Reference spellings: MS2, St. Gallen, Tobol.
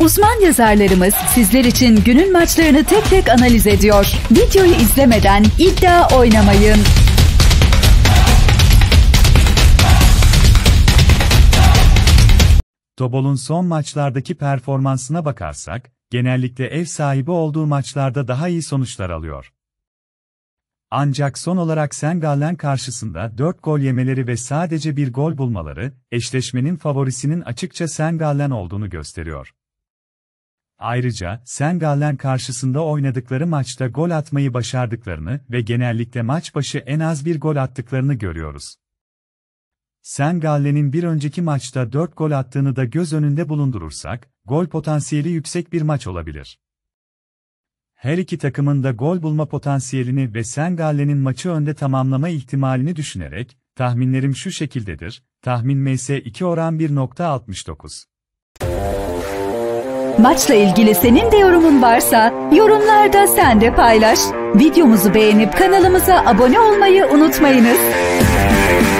Uzman yazarlarımız sizler için günün maçlarını tek tek analiz ediyor. Videoyu izlemeden iddia oynamayın. Tobol'un son maçlardaki performansına bakarsak, genellikle ev sahibi olduğu maçlarda daha iyi sonuçlar alıyor. Ancak son olarak St. Gallen karşısında 4 gol yemeleri ve sadece bir gol bulmaları, eşleşmenin favorisinin açıkça St. Gallen olduğunu gösteriyor. Ayrıca, St. Gallen karşısında oynadıkları maçta gol atmayı başardıklarını ve genellikle maç başı en az bir gol attıklarını görüyoruz. St. Gallen'in bir önceki maçta 4 gol attığını da göz önünde bulundurursak, gol potansiyeli yüksek bir maç olabilir. Her iki takımın da gol bulma potansiyelini ve St. Gallen'in maçı önde tamamlama ihtimalini düşünerek, tahminlerim şu şekildedir, tahmin MS2 oran 1.69. Maçla ilgili senin de yorumun varsa, yorumlarda sen de paylaş. Videomuzu beğenip kanalımıza abone olmayı unutmayınız.